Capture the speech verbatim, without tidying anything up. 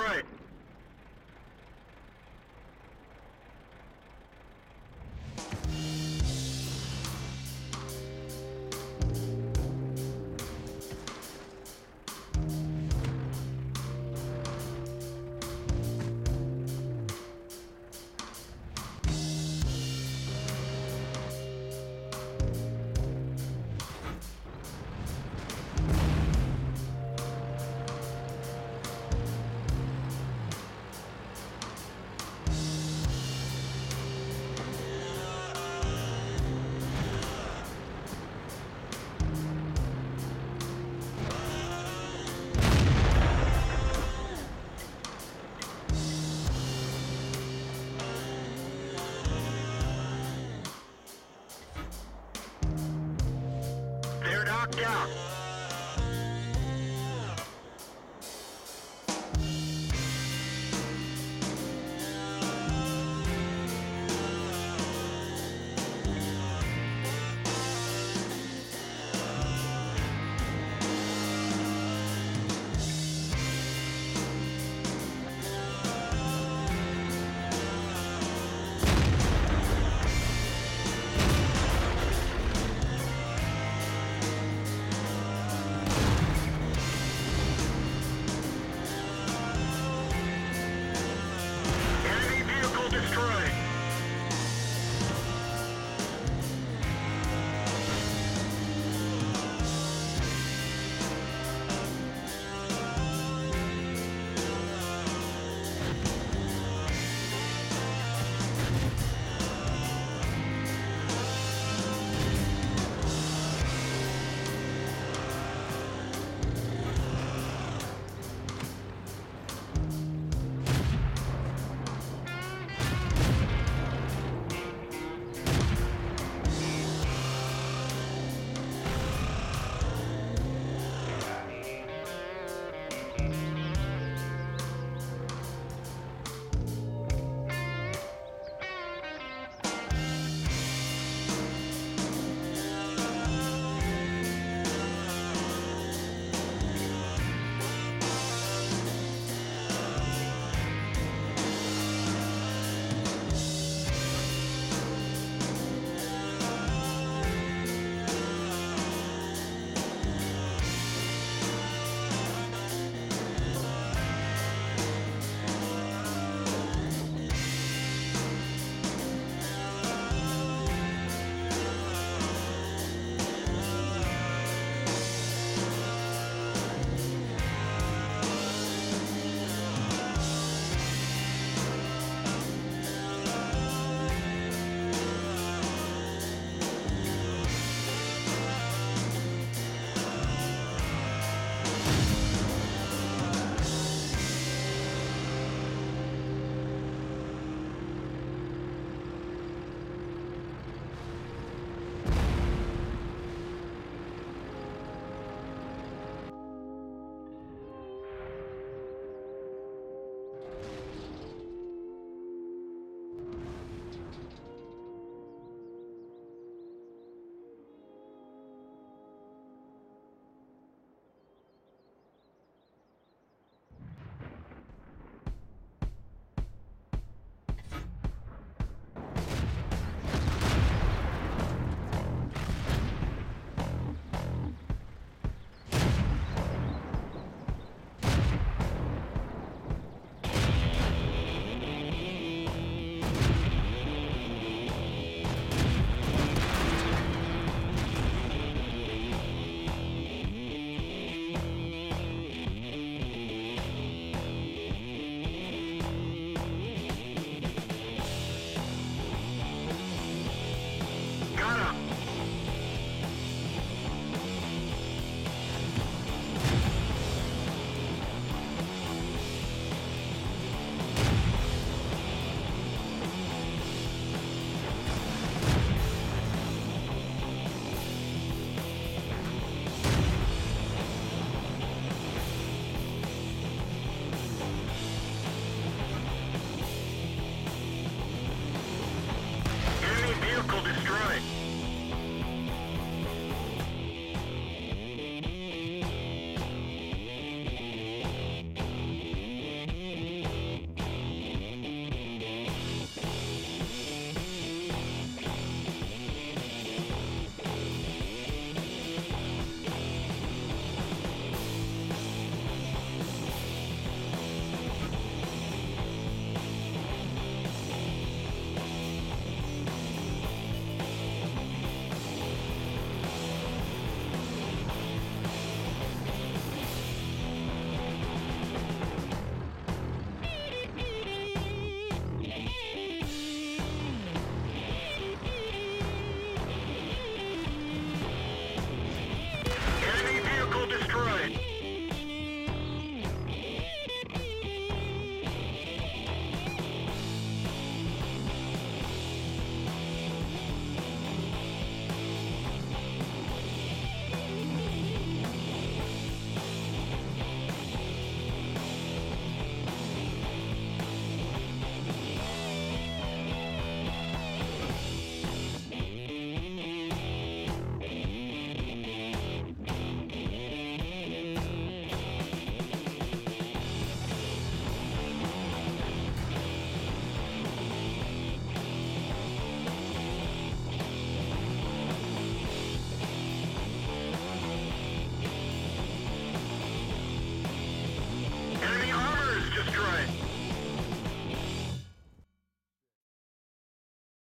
your right. Yeah.